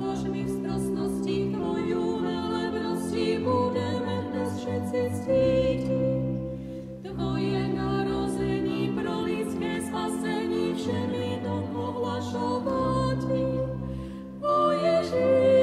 отож mi v sprostnosti Tvoju velebnosti budeme dnes všetci ctíti. Tvoje narození pro lidské spasení všem lidom ohlašovati. O Ježíšku,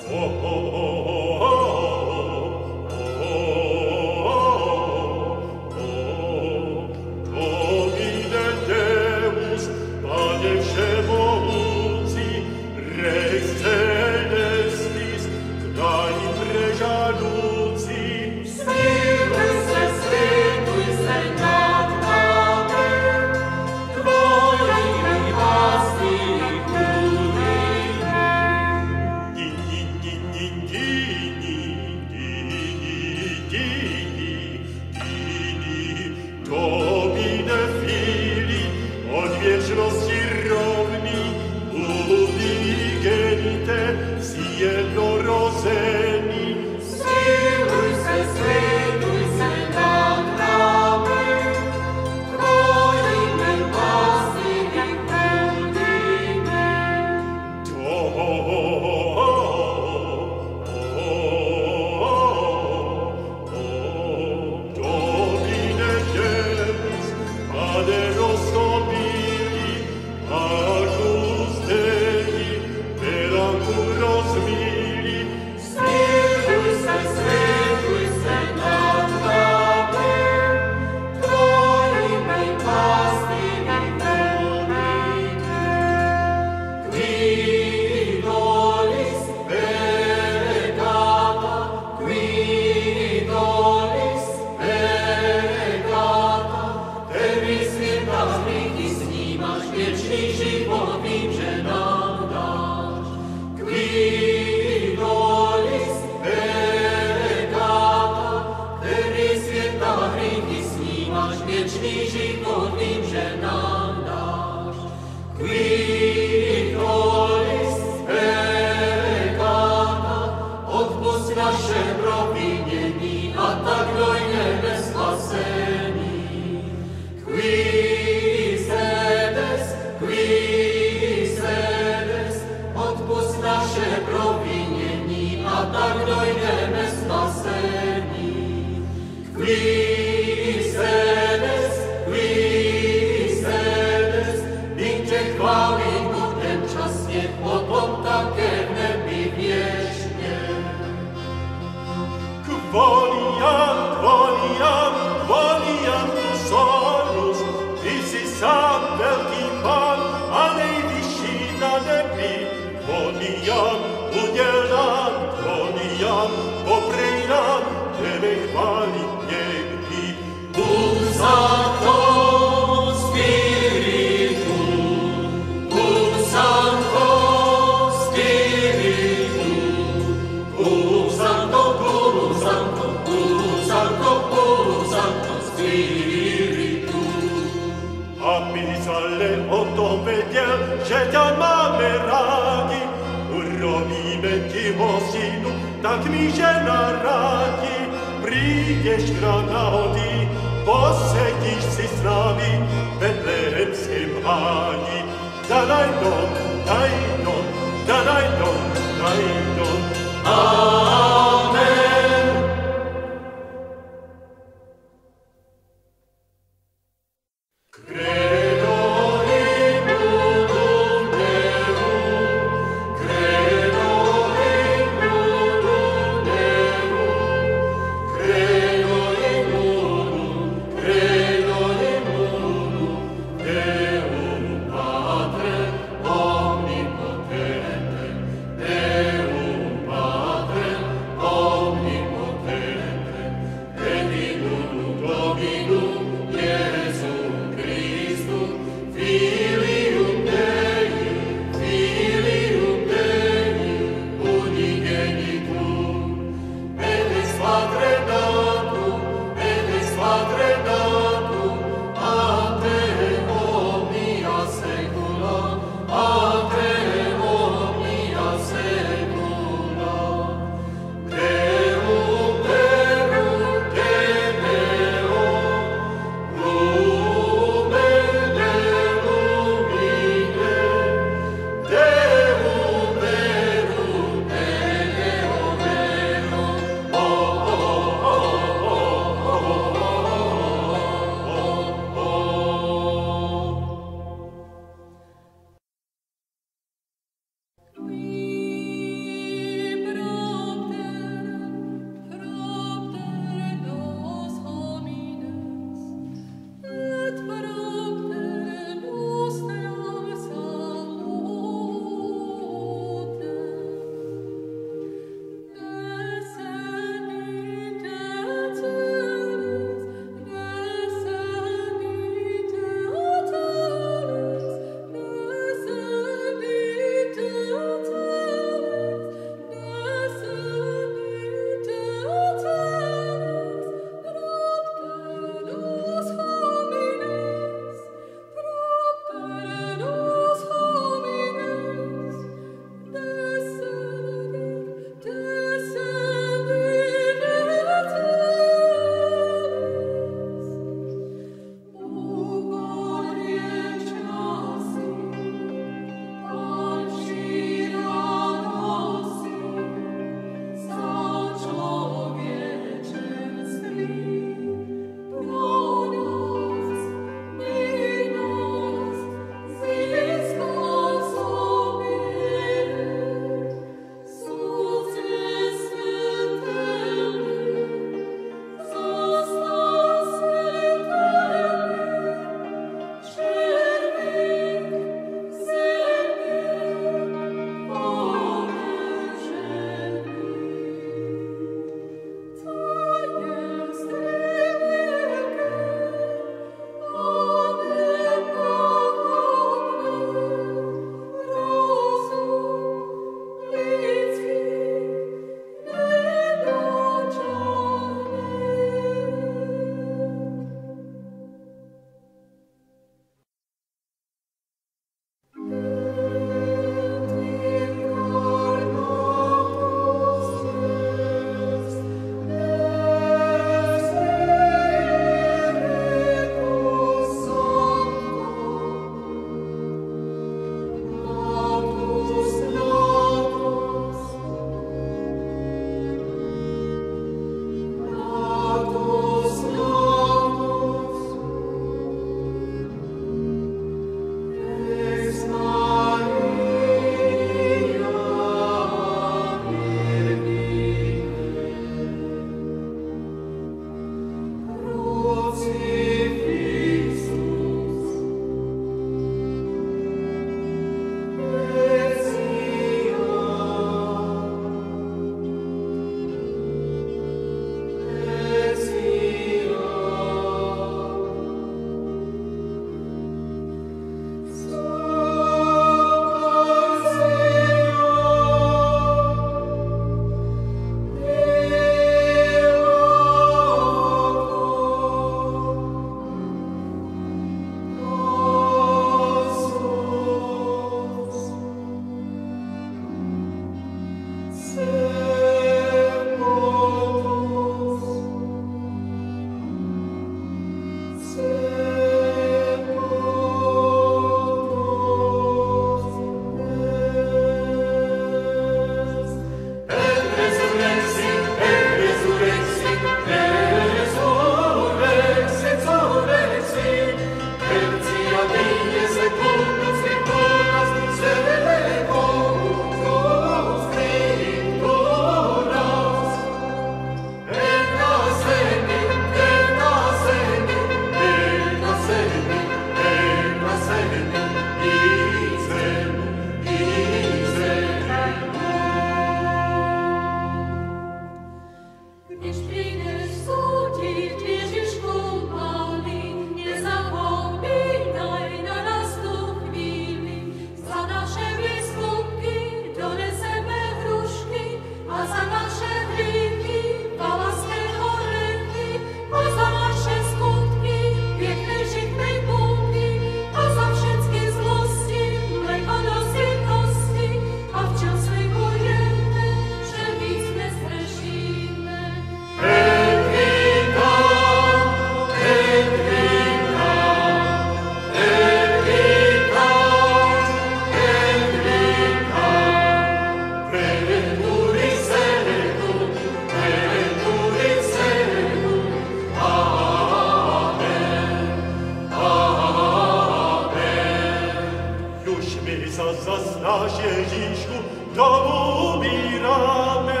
nasježišku, domu ubirame,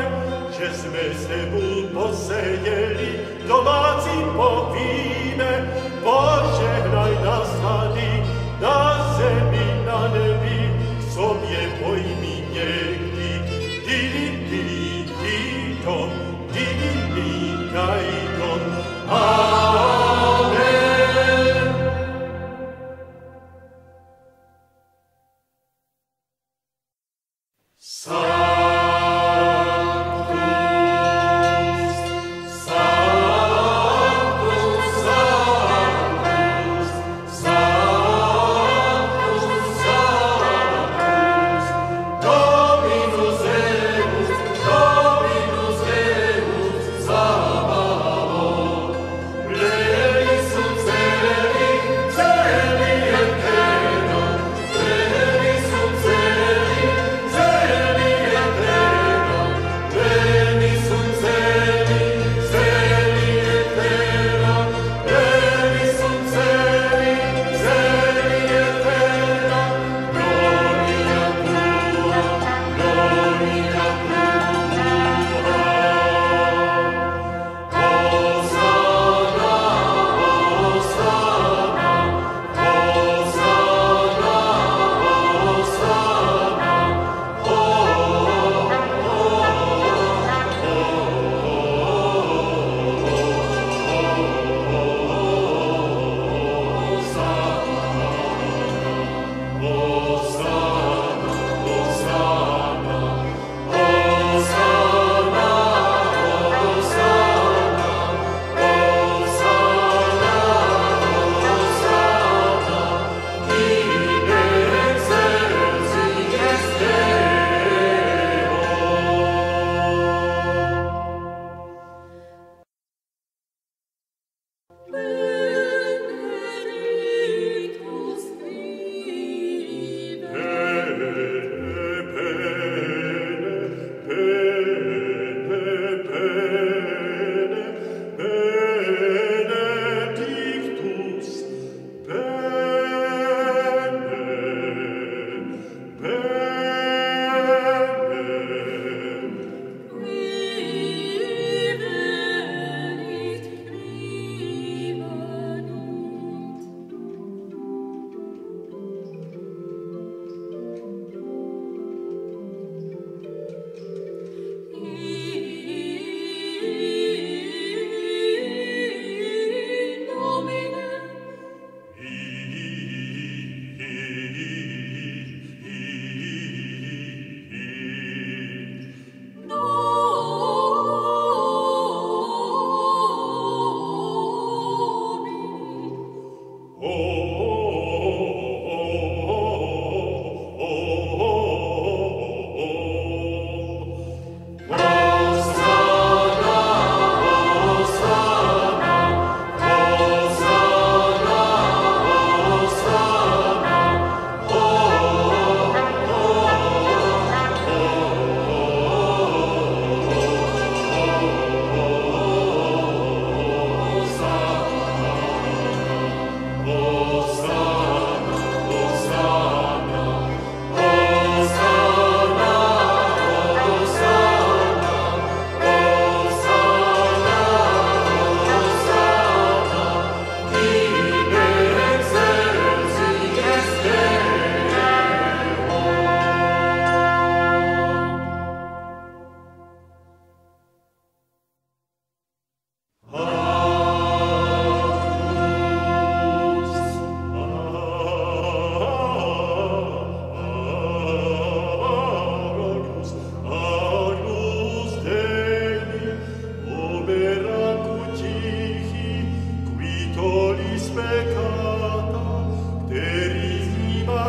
že sme sebou posedeli, domáci povíme, požehnaj nás tady, na zemi, na nebi, k sobě pojmi někdy, dili, dili, tajto, amen.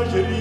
Thank you.